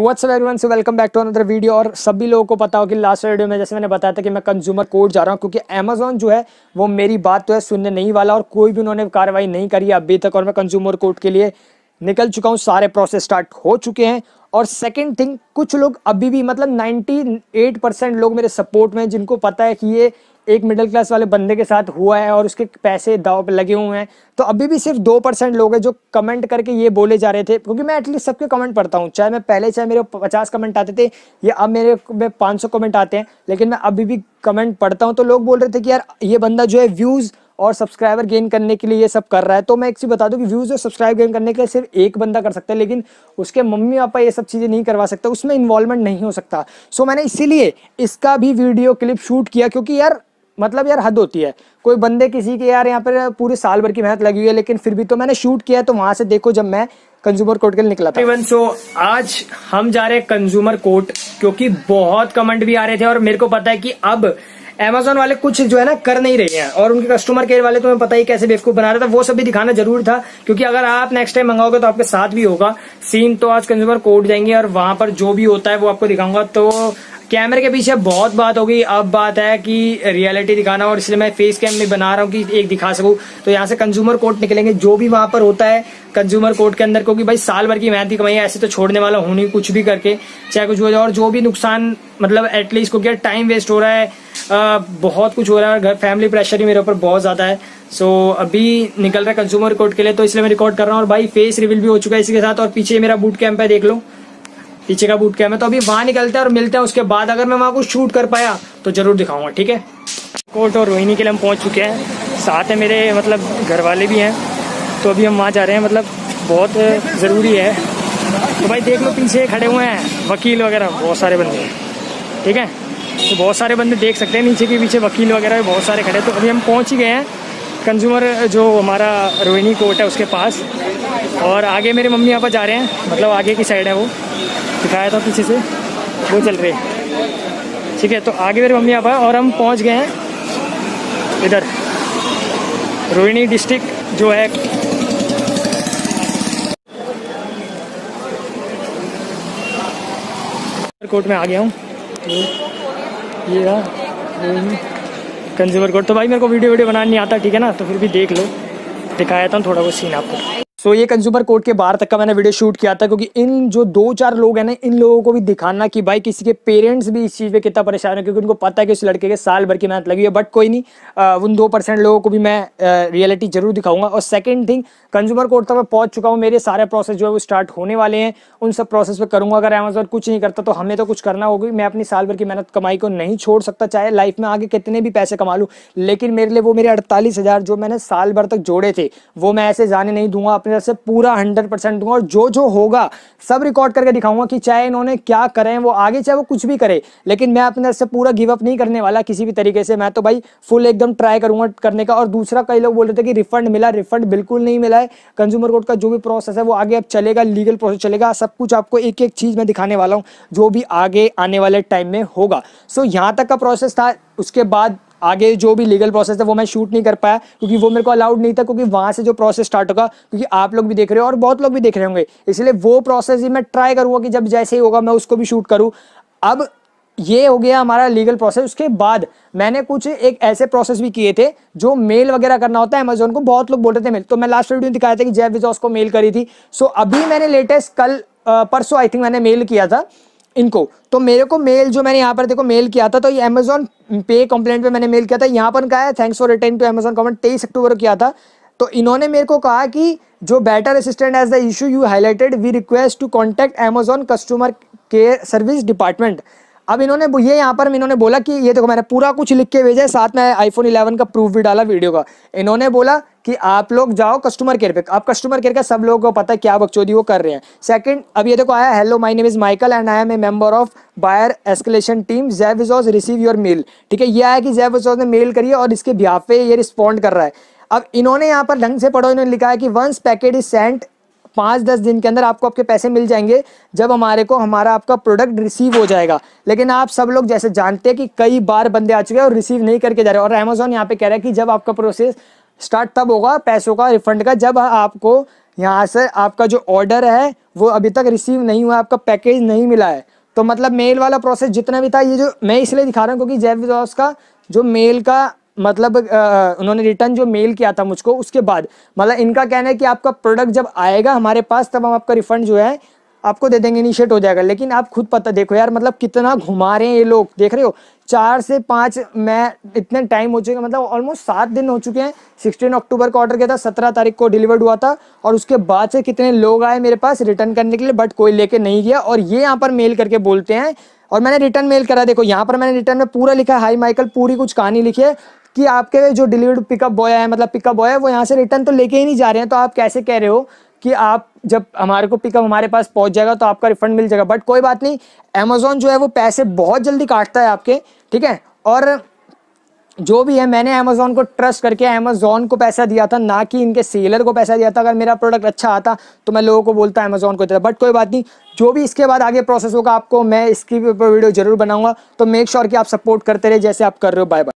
WhatsApp everyone, so welcome back to another video. और सभी लोगों को पता हो कि लास्ट वीडियो में जैसे मैंने बताया था कि मैं कंज्यूमर कोर्ट जा रहा हूं, क्योंकि अमेज़ॉन जो है वो मेरी बात तो है सुनने नहीं वाला और कोई भी उन्होंने कार्रवाई नहीं करी अभी तक। और मैं कंज्यूमर कोर्ट के लिए निकल चुका हूं, सारे प्रोसेस स्टार्ट हो चुके हैं। और सेकंड थिंग, कुछ लोग अभी भी मतलब 98% लोग मेरे सपोर्ट में, जिनको पता है कि ये एक मिडिल क्लास वाले बंदे के साथ हुआ है और उसके पैसे दाव पे लगे हुए हैं। तो अभी भी सिर्फ 2% लोग हैं जो कमेंट करके ये बोले जा रहे थे, क्योंकि मैं एटलीस्ट सबके कमेंट पढ़ता हूँ। चाहे मैं पहले चाहे मेरे 50 कमेंट आते थे या अब मेरे में 500 कमेंट आते हैं, लेकिन मैं अभी भी कमेंट पढ़ता हूँ। तो लोग बोल रहे थे कि यार ये बंदा जो है व्यूज़ और सब्सक्राइबर गेन करने के लिए ये सब कर रहा है। तो मैं एक चीज़ बता दूं कि व्यूज़ और सब्सक्राइब गेन करने के लिए सिर्फ एक बंदा कर सकता है, लेकिन उसके मम्मी पापा ये सब चीज़ें नहीं करवा सकते, उसमें इन्वॉल्वमेंट नहीं हो सकता। सो मैंने इसीलिए इसका भी वीडियो क्लिप शूट किया, क्योंकि यार मतलब यार हद होती है कोई बंदे किसी के, यार यहाँ पर पूरे साल भर की मेहनत लगी हुई है, लेकिन फिर भी तो मैंने शूट किया है। तो वहाँ से देखो जब मैं कंज्यूमर कोर्ट के लिए निकला था। सो आज हम जा रहे हैं कंज्यूमर कोर्ट, क्योंकि बहुत कमेंट भी आ रहे थे और मेरे को पता है कि अब Amazon वाले कुछ जो है ना कर नहीं रहे हैं, और उनके कस्टमर केयर वाले तुम्हें पता ही कैसे बेवकूफ बना रहा था। वो सब भी दिखाना जरूर था, क्योंकि अगर आप नेक्स्ट टाइम मंगाओगे तो आपके साथ भी होगा सीन। तो आज कंज्यूमर कोर्ट जाएंगे और वहां पर जो भी होता है वो आपको दिखाऊंगा। तो कैमरे के पीछे बहुत बात होगी, अब बात है कि रियलिटी दिखाना, और इसलिए मैं फेस कैम भी बना रहा हूँ कि एक दिखा सकूँ। तो यहाँ से कंज्यूमर कोर्ट निकलेंगे, जो भी वहाँ पर होता है कंज्यूमर कोर्ट के अंदर, क्योंकि भाई साल भर की मेहनत की कमाई है, ऐसे तो छोड़ने वाला हूँ नहीं कुछ भी करके, चाहे कुछ हो जाए। और जो भी नुकसान मतलब एटलीस्ट, क्योंकि टाइम वेस्ट हो रहा है, बहुत कुछ हो रहा है, घर फैमिली प्रेशर ही मेरे ऊपर बहुत ज़्यादा है। सो अभी निकल रहा है कंज्यूमर कोर्ट के लिए, तो इसलिए मैं रिकॉर्ड कर रहा हूँ। और भाई फेस रिवील भी हो चुका है इसी के साथ, और पीछे मेरा बूट कैंप है, देख लो पीछे का बूट कैम है। तो अभी वहां निकलते हैं और मिलते हैं, उसके बाद अगर मैं वहां को शूट कर पाया तो जरूर दिखाऊंगा, ठीक है। कोर्ट और रोहिणी के लिए हम पहुंच चुके हैं, साथ है मेरे मतलब घर वाले भी हैं। तो अभी हम वहां जा रहे हैं, मतलब बहुत ज़रूरी है। तो भाई देख लो पीछे खड़े हुए हैं वकील वगैरह बहुत सारे बंदे, ठीक है। तो बहुत सारे बंदे देख सकते हैं नीचे के पीछे वकील वगैरह भी बहुत सारे खड़े। तो अभी हम पहुँच ही गए हैं कंज्यूमर जो हमारा रोहिणी कोर्ट है उसके पास, और आगे मेरे मम्मी यहाँ पर जा रहे हैं, मतलब आगे की साइड है वो दिखाया था पीछे से, वो चल रही है, ठीक है। तो आगे मेरे मम्मी पापा और हम पहुंच गए हैं इधर रोहिणी डिस्ट्रिक्ट जो है। कोर्ट में आ गया हूँ, ये रोहिणी कंज्यूमर कोर्ट। तो भाई मेरे को वीडियो बनाना नहीं आता, ठीक है ना, तो फिर भी देख लो दिखाया था थोड़ा बहुत सीन आपको। सो ये कंज्यूमर कोर्ट के बाहर तक का मैंने वीडियो शूट किया था, क्योंकि इन जो 2-4 लोग हैं ना, इन लोगों को भी दिखाना कि भाई किसी के पेरेंट्स भी इस चीज़ पे कितना परेशान है, क्योंकि उनको पता है कि उस लड़के के साल भर की मेहनत लगी है। बट कोई नहीं, उन 2% लोगों को भी मैं रियलिटी जरूर दिखाऊंगा। और सेकंड थिंग, कंज्यूमर कोर्ट तक मैं पहुँच चुका हूँ, मेरे सारे प्रोसेस जो है वो स्टार्ट होने वाले हैं, उन सब प्रोसेस पर करूँगा। अगर अमेज़ॉन कुछ नहीं करता तो हमें तो कुछ करना होगा। मैं अपनी साल भर की मेहनत कमाई को नहीं छोड़ सकता, चाहे लाइफ में आगे कितने भी पैसे कमा लूँ, लेकिन मेरे लिए वो मेरे 48,000 जो मैंने साल भर तक जोड़े थे वो मैं ऐसे जाने नहीं दूंगा, अपने से पूरा 100% दूंगा। और जो जो होगा सब रिकॉर्ड करके दिखाऊंगा कि चाहे इन्होंने क्या करें, वो आगे चाहे वो कुछ भी करे, लेकिन मैं अपने तरफ से पूरा गिव अप नहीं करने वाला किसी भी तरीके से। मैं तो भाई फुल एकदम ट्राई करूंगा करने का। और दूसरा, कई लोग बोल रहे थे कि रिफंड मिला, रिफंड बिल्कुल नहीं मिला है। कंज्यूमर कोर्ट का जो भी प्रोसेस है वो आगे अब चलेगा, लीगल प्रोसेस चलेगा, सब कुछ आपको एक एक चीज में दिखाने वाला हूँ जो भी आगे आने वाले टाइम में होगा। सो यहाँ तक का प्रोसेस था, उसके बाद आगे जो भी लीगल प्रोसेस है वो मैं शूट नहीं कर पाया, क्योंकि वो मेरे को अलाउड नहीं था, क्योंकि वहाँ से जो प्रोसेस स्टार्ट होगा, क्योंकि आप लोग भी देख रहे हो और बहुत लोग भी देख रहे होंगे, इसलिए वो प्रोसेस ही मैं ट्राई करूँगा कि जब जैसे ही होगा मैं उसको भी शूट करूँ। अब ये हो गया हमारा लीगल प्रोसेस। उसके बाद मैंने कुछ एक ऐसे प्रोसेस भी किए थे जो मेल वगैरह करना होता है अमेज़ॉन को, बहुत लोग बोल रहे थे मेल, तो मैं लास्ट वीडियो में दिखाया था कि जेफ बेजोस को मेल करी थी। सो अभी मैंने लेटेस्ट कल परसों आई थिंक मैंने मेल किया था इनको। तो मेरे को मेल जो मैंने यहाँ पर देखो मेल किया था, तो ये अमेज़ॉन पे कंप्लेंट पे मैंने मेल किया था, यहाँ पर कहा है thanks for return to Amazon comment 23 अक्टूबर किया था। तो इन्होंने मेरे को कहा कि जो better assistant as the issue you highlighted we request to contact Amazon customer care service department. अब इन्होंने ये यहाँ पर इन्होंने बोला कि ये देखो मैंने पूरा कुछ लिख के भेजा है, साथ में आईफोन 11 का प्रूफ भी डाला वीडियो का। इन्होंने बोला कि आप लोग जाओ कस्टमर केयर पे, आप कस्टमर केयर का सब लोगों को पता है क्या बकचोदी वो कर रहे हैं। सेकंड, अब ये देखो आया, hello my name is Michael and I am a member of buyer escalation team, Jeff Bezos receive your mail, ठीक है। ये आया कि जेफ बेजोस ने मेल करी है और इसके बिहाफ पे ये रिस्पॉन्ड कर रहा है। अब इन्होंने यहाँ पर ढंग से पढ़ो, इन्होंने लिखा है कि वंस पैकेट इज सेंट 5-10 दिन के अंदर आपको आपके पैसे मिल जाएंगे, जब हमारे को हमारा आपका प्रोडक्ट रिसीव हो जाएगा। लेकिन आप सब लोग जैसे जानते हैं कि कई बार बंदे आ चुके हैं और रिसीव नहीं करके जा रहे हैं, और अमेज़ॉन यहाँ पे कह रहा है कि जब आपका प्रोसेस स्टार्ट तब होगा पैसों का रिफंड का, जब आपको यहाँ से आपका जो ऑर्डर है वो अभी तक रिसीव नहीं हुआ, आपका पैकेज नहीं मिला है। तो मतलब मेल वाला प्रोसेस जितना भी था, ये जो मैं इसलिए दिखा रहा हूँ क्योंकि जेफ बेजोस का जो मेल का मतलब उन्होंने रिटर्न जो मेल किया था मुझको, उसके बाद मतलब इनका कहना है कि आपका प्रोडक्ट जब आएगा हमारे पास तब हम आपका रिफंड जो है आपको दे देंगे, इनिशिएट हो जाएगा। लेकिन आप खुद पता देखो यार, मतलब कितना घुमा रहे हैं ये लोग, देख रहे हो 4 से 5, मैं इतने टाइम हो चुके हैं, मतलब ऑलमोस्ट 7 दिन हो चुके हैं। 16 अक्टूबर का ऑर्डर किया था, 17 तारीख को डिलीवर्ड हुआ था, और उसके बाद से कितने लोग आए मेरे पास रिटर्न करने के लिए, बट कोई लेके नहीं गया। और ये यहाँ पर मेल करके बोलते हैं, और मैंने रिटर्न मेल करा, देखो यहाँ पर मैंने रिटर्न में पूरा लिखा है, हाई माइकल, पूरी कुछ कहानी लिखी है कि आपके जो डिलीवर्ड पिकअप बॉय है, मतलब पिकअप बॉय है, वो यहाँ से रिटर्न तो लेके ही नहीं जा रहे हैं। तो आप कैसे कह रहे हो कि आप जब हमारे को पिकअप हमारे पास पहुंच जाएगा तो आपका रिफंड मिल जाएगा। बट कोई बात नहीं, अमेज़ॉन जो है वो पैसे बहुत जल्दी काटता है आपके, ठीक है। और जो भी है, मैंने अमेज़ॉन को ट्रस्ट करके अमेज़ॉन को पैसा दिया था, ना कि इनके सेलर को पैसा दिया था। अगर मेरा प्रोडक्ट अच्छा आता तो मैं लोगों को बोलता अमेज़ॉन को देता। बट कोई बात नहीं, जो भी इसके बाद आगे प्रोसेस होगा आपको मैं इसकी वीडियो जरूर बनाऊँगा। तो मेक श्योर कि आप सपोर्ट करते रहे जैसे आप कर रहे हो। Bye bye.